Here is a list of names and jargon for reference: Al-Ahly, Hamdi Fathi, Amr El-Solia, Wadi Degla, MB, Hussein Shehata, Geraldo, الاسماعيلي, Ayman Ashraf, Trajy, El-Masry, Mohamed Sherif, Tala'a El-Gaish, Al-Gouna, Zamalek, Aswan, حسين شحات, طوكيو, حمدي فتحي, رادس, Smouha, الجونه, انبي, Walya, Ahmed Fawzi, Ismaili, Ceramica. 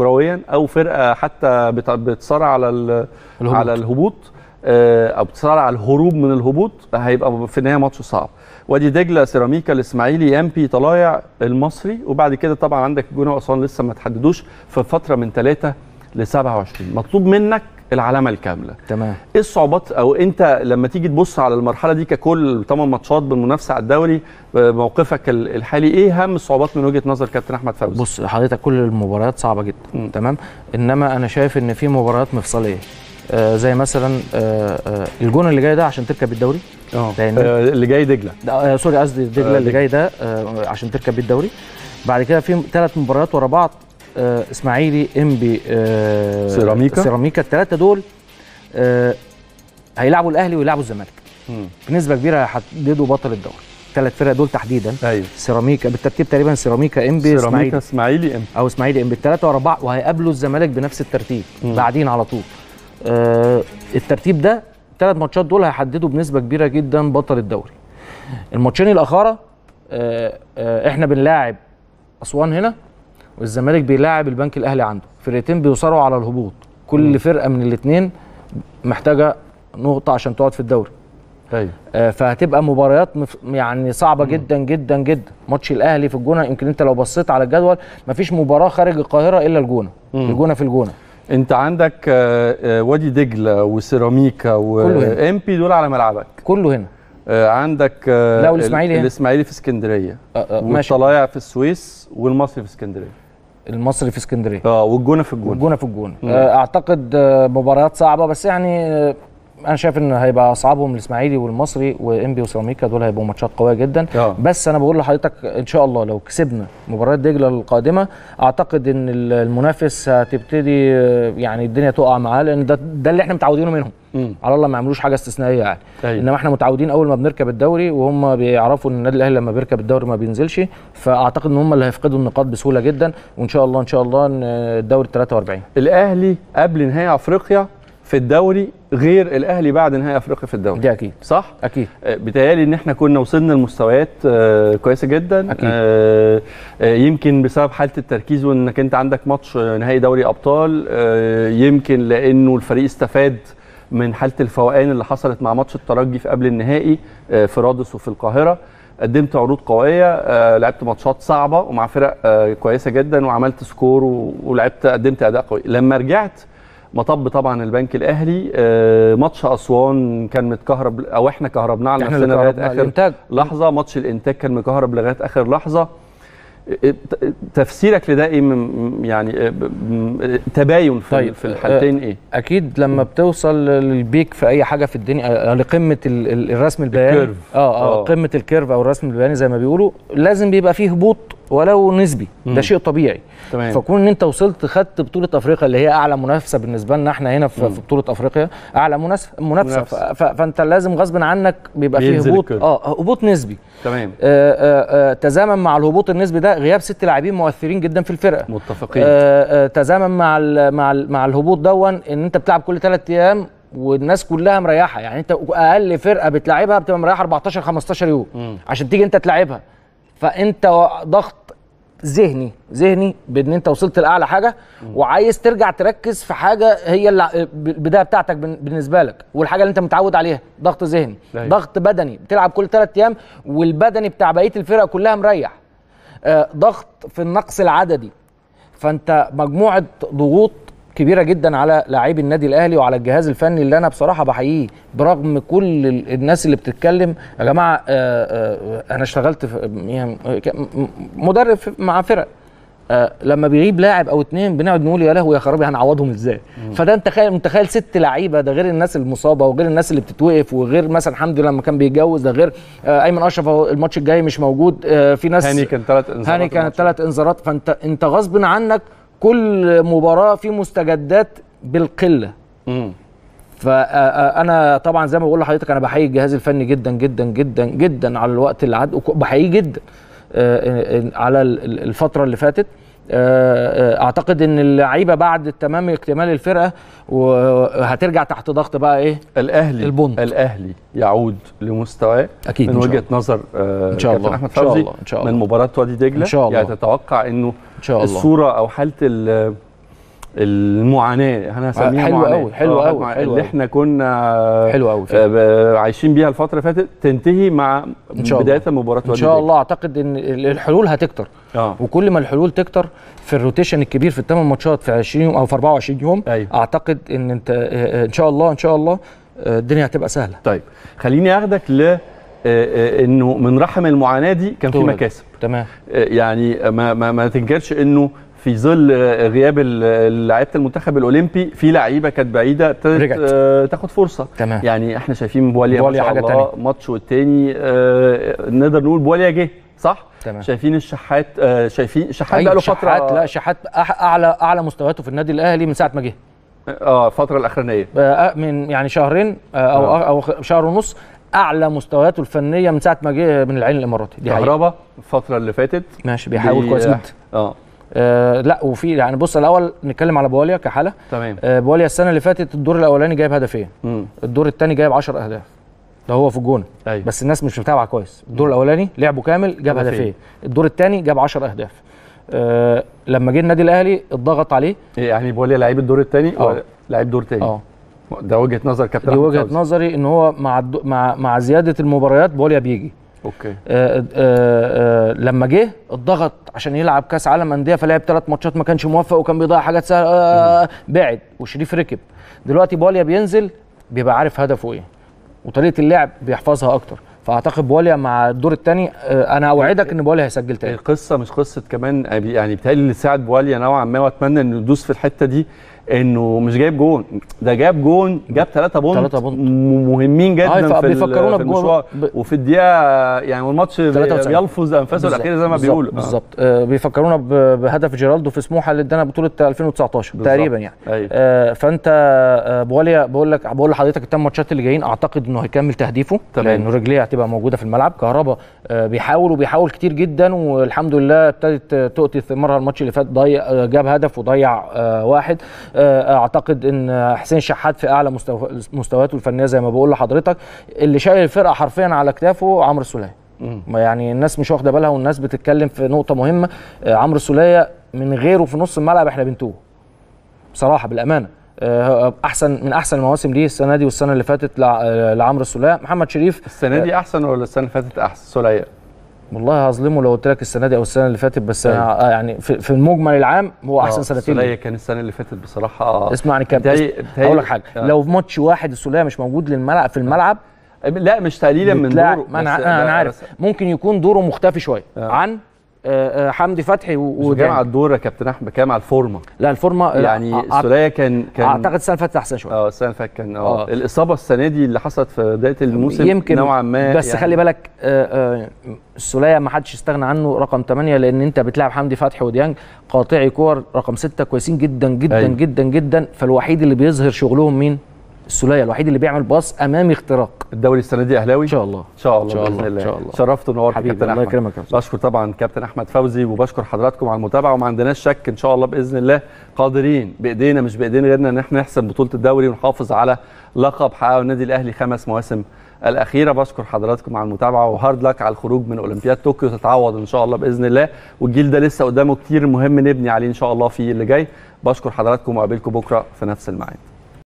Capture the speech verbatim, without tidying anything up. كرويا او فرقه حتى بتصارع على الهبوط. على الهبوط او بتصارع على الهروب من الهبوط، هيبقى في النهايه ماتش صعب. وادي دجله، سيراميكا، الاسماعيلي، ام بي، طلايع، المصري، وبعد كده طبعا عندك الجونه واسوان لسه ما تحددوش في فتره من ثلاثة لسبعة وعشرين. مطلوب منك العلامه الكامله. تمام. ايه الصعوبات او انت لما تيجي تبص على المرحله دي ككل ثمان ماتشات بالمنافسه على الدوري، موقفك الحالي ايه اهم الصعوبات من وجهه نظر كابتن احمد فوزي؟ بص حضرتك كل المباريات صعبه جدا. م. تمام، انما انا شايف ان في مباريات مفصليه آه زي مثلا آه آه الجون اللي جاي ده عشان تركب الدوري. اه اللي جاي دجله آه سوري قصدي دجله آه اللي جاي ده آه عشان تركب الدوري. بعد كده في ثلاث مباريات ورا بعض، آه اسماعيلي، انبي، آه سيراميكا سيراميكا الثلاثه دول آه هيلعبوا الاهلي ويلعبوا الزمالك. مم. بنسبه كبيره هيحددوا بطل الدوري، الثلاث فرق دول تحديدا. ايوه سيراميكا بالترتيب تقريبا، سيراميكا انبي سيراميكا اسماعيلي انبي او اسماعيلي انبي الثلاثه ورا بعض، وهيقابلوا الزمالك بنفس الترتيب. مم. بعدين على طول آه الترتيب ده الثلاث ماتشات دول هيحددوا بنسبه كبيره جدا بطل الدوري. الماتشين الاخره آه آه احنا بنلاعب اسوان هنا، والزمالك بيلاعب البنك الاهلي عنده، فرقتين بيصارعوا على الهبوط، كل م. فرقه من الاثنين محتاجه نقطه عشان تقعد في الدوري. ايوه آه فهتبقى مباريات مف... يعني صعبه م. جدا جدا جدا. ماتش الاهلي في الجونه، يمكن انت لو بصيت على الجدول مفيش مباراه خارج القاهره الا الجونه. الجونه في الجونه انت عندك آه وادي دجله وسيراميكا وامبي دول على ملعبك، كله هنا. آه عندك آه لا والاسماعيلي الاسماعيلي في اسكندريه، آه آه والطلايع في السويس، والمصري في اسكندريه المصري في اسكندريه اه والجونه في الجونه والجونه في الجونه آه اعتقد آه مباريات صعبه، بس يعني آه انا شايف ان هيبقى اصعبهم الاسماعيلي والمصري وانبي وسيراميكا، دول هيبقوا ماتشات قويه جدا. أوه. بس انا بقول لحضرتك ان شاء الله لو كسبنا مباراه دجله القادمه اعتقد ان المنافس هتبتدي يعني الدنيا تقع معاه، لان ده ده اللي احنا متعودينه منهم. مم. على الله ما يعملوش حاجه استثنائيه يعني. أيوة. انما احنا متعودين اول ما بنركب الدوري، وهم بيعرفوا ان النادي الاهلي لما بيركب الدوري ما بينزلش، فاعتقد ان هم اللي هيفقدوا النقاط بسهوله جدا. وان شاء الله ان شاء الله الدوري ثلاثة وأربعين الاهلي قبل نهائي افريقيا في الدوري غير الاهلي بعد نهائي افريقيا في الدوري، دي اكيد صح؟ اكيد. بيتهيألي ان احنا كنا وصلنا لمستويات كويسه جدا. أكيد. يمكن بسبب حاله التركيز، وانك انت عندك ماتش نهائي دوري ابطال، يمكن لانه الفريق استفاد من حاله الفوقان اللي حصلت مع ماتش الترجي في قبل النهائي في رادس وفي القاهره. قدمت عروض قويه، لعبت ماتشات صعبه ومع فرق كويسه جدا، وعملت سكور ولعبت قدمت اداء قوي. لما رجعت مطب طبعا البنك الاهلي، ماتش اسوان كان متكهرب او احنا كهربناه على نفسنا لغايه اخر الانتاج. لحظه ماتش الانتاج كان مكهرب لغايه اخر لحظه. تفسيرك لده ايه يعني؟ تباين في طيب. الحالتين ايه؟ اكيد لما بتوصل للبيك في اي حاجه في الدنيا، لقمه الرسم البياني اه اه قمه الكيرف او الرسم البياني زي ما بيقولوا، لازم بيبقى فيه هبوط ولو نسبي. مم. ده شيء طبيعي. تمام. فكون ان انت وصلت خدت بطوله افريقيا اللي هي اعلى منافسه بالنسبه لنا احنا هنا في, في بطوله افريقيا، اعلى منافسه منافسه فانت لازم غصب عنك بيبقى فيه هبوط اه هبوط نسبي. تمام. آه آه آه تزامن مع الهبوط النسبي ده غياب ست لاعبين مؤثرين جدا في الفرقه، متفقين. آه آه تزامن مع ال مع ال مع الهبوط دون ان انت بتلعب كل ثلاث ايام والناس كلها مريحه، يعني انت اقل فرقه بتلاعبها بتبقى مريحه أربعتاشر خمستاشر يوم. مم. عشان تيجي انت تلعبها، فانت ضغط ذهني ذهني بان انت وصلت لاعلى حاجه وعايز ترجع تركز في حاجه هي البدايه بتاعتك بالنسبه لك والحاجه اللي انت متعود عليها. ضغط ذهني، ضغط بدني، بتلعب كل ثلاث ايام والبدني بتاع بقيه الفرقه كلها مريح، ضغط في النقص العددي، فانت مجموعه ضغوط كبيره جدا على لاعبي النادي الاهلي وعلى الجهاز الفني، اللي انا بصراحه بحييه برغم كل الناس اللي بتتكلم. يا جماعه انا اشتغلت مدرب مع فرق، لما بيغيب لاعب او اتنين بنقعد نقول يا لهوي يا خرابي هنعوضهم ازاي. فده انت تخيل متخيل ست لعيبه، ده غير الناس المصابه وغير الناس اللي بتتوقف، وغير مثلا حمدي لما كان بيتجوز، ده غير ايمن اشرف الماتش الجاي مش موجود، في ناس هاني كان ثلاث انذارات هاني كان ثلاث انذارات فانت انت غصب عنك كل مباراه في مستجدات بالقله. امم فانا طبعا زي ما بقول لحضرتك انا بحيي الجهاز الفني جدا جدا جدا جدا على الوقت اللي عدى، بحييه جدا على الفتره اللي فاتت. اعتقد ان اللعيبه بعد تمام اكتمال الفرقه وهترجع تحت ضغط بقى ايه الاهلي البنط. الاهلي يعود لمستواه من وجهه نظر كابتن احمد فوزي من مباراه وادي دجله، يعني تتوقع انه إن شاء الله. الصوره او حاله المعاناه هنسميها حلوه قوي حلوه قوي اللي احنا كنا حلوه قوي عايشين بيها الفتره اللي فاتت تنتهي مع بدايه مباراه وادي. ان شاء الله اعتقد ان الحلول هتكتر آه. وكل ما الحلول تكتر في الروتيشن الكبير في الثمان ماتشات في عشرين يوم او في أربعة وعشرين يوم أيوه. اعتقد ان انت ان شاء الله ان شاء الله الدنيا هتبقى سهله. طيب خليني اخدك ل انه من رحم المعاناه دي كان في مكاسب. تمام يعني ما ما, ما تنكرش انه في ظل غياب لعيبه المنتخب الاولمبي في لعيبه كانت بعيده ابتدت تاخد فرصه. تمام. يعني احنا شايفين بواليا ما شاء الله ماتش والتاني آه نقدر نقول بواليا جه صح؟ تمام. شايفين الشحات آه شايفين شحات بقى له فتره. لا شحات اعلى اعلى مستوياته في النادي الاهلي من ساعه ما جه. اه الفتره الاخرانيه آه من يعني شهرين آه او آه. او شهر ونص اعلى مستوياته الفنيه من ساعه ما جه من العين الاماراتي. دي كهربا الفتره اللي فاتت ماشي بيحاول كويس جدا. اه آه لا وفي يعني بص الاول نتكلم على بواليا كحاله. تمام. آه بواليا السنه اللي فاتت الدور الاولاني جايب هدفين، الدور الثاني جايب عشرة اهداف، ده هو في الجونه. أيوة. بس الناس مش متابعه كويس. الدور الاولاني لعبه كامل جاب هدفين، الدور الثاني جاب عشرة اهداف. آه لما جه النادي الاهلي اتضغط عليه، يعني بواليا لعيب الدور الثاني ولا لعيب دور ثاني؟ اه ده وجهه نظر كابتن. دي وجهه نظري ان هو مع مع مع زياده المباريات بواليا بيجي. اوكي. آآ آآ آآ لما جه اتضغط عشان يلعب كاس عالم انديه فلعب ثلاث ماتشات ما كانش موفق وكان بيضيع حاجات سهله بعد وشريف ركب. دلوقتي بواليا بينزل بيبقى عارف هدفه ايه وطريقه اللعب بيحفظها اكتر، فاعتقد بواليا مع الدور الثاني انا اوعدك ان بواليا هيسجل تاني. القصه مش قصه كمان يعني بتهيألي اللي ساعد بواليا نوعا ما واتمنى انه يدوس في الحته دي انه مش جايب جون، ده جاب جون، جاب ثلاثة بونت مهمين جدا في المشوار وفي الدقيقه يعني والماتش بيلفظ انفاسه الاخيره زي ما بيقولوا. بالظبط آه. بيفكرونا بهدف جيرالدو في سموحه اللي ادانا بطوله ألفين وتسعتاشر تقريبا يعني. أيوة. آه فانت آه بواليا بقول لك بقول لحضرتك الثمان ماتشات اللي جايين اعتقد انه هيكمل تهديفه لانه رجليه هتبقى موجوده في الملعب. كهربا آه بيحاول وبيحاول كتير جدا والحمد لله ابتدت تؤتي ثمارها. الماتش اللي فات ضيع جاب هدف وضيع آه واحد. اعتقد ان حسين شحات في اعلى مستو... مستوياته الفنيه زي ما بقول لحضرتك. اللي شايل الفرقه حرفيا على كتافه عمرو السوليه. يعني الناس مش واخده بالها والناس بتتكلم في نقطه مهمه. عمرو السوليه من غيره في نص الملعب احنا بنتوه بصراحه بالامانه. احسن من احسن المواسم دي السنه دي والسنه اللي فاتت لع... لعمرو السوليه. محمد شريف السنه دي احسن ولا السنه اللي فاتت احسن؟ السوليه والله هظلمه لو قلت لك السنه دي او السنه اللي فاتت بس أيوة. آه يعني في, في المجمل العام هو احسن سنتين. السوليه كان السنه اللي فاتت بصراحه آه. اسمعني كابتن اقول لك حاجه آه. لو في ماتش واحد السوليه مش موجود للملعب في الملعب آه. لا مش تقليلا من دوره ما انا, أنا, أنا عارف ممكن يكون دوره مختفي شويه آه. عن آه حمدي فتحي و بتكلم على الدور يا كابتن احمد، بتكلم على الفورمه. لا الفورمه يعني آه. السوليه كان كان اعتقد السنه اللي فاتت احسن شويه اه السنه اللي فاتت كان اه الاصابه السنه دي اللي حصلت في بدايه الموسم يمكن نوعا ما بس يعني. خلي بالك آه آه السوليه ما حدش استغنى عنه رقم ثمانية لان انت بتلعب حمدي فتحي وديانج قاطعي كور رقم ستة كويسين جدا جدا أي. جدا جدا. فالوحيد اللي بيظهر شغلهم مين؟ السوليه. الوحيد اللي بيعمل باص امامي اختراق. الدوري السنه دي اهلاوي ان شاء الله ان شاء الله باذن الله. شرفت ونورت كابتن الله يكرمك. بشكر طبعا كابتن احمد فوزي وبشكر حضراتكم على المتابعه وما عندناش شك ان شاء الله باذن الله قادرين بايدينا مش بايدين غيرنا ان احنا نحسم بطوله الدوري ونحافظ على لقب حققه النادي الاهلي خمس مواسم الاخيره. بشكر حضراتكم على المتابعه وهارد لك على الخروج من اولمبياد طوكيو. تتعوض ان شاء الله باذن الله والجيل ده لسه قدامه كتير مهم نبني عليه ان شاء الله في اللي جاي. بشكر حضراتكم وقابلكم بكره في نفس الميعاد.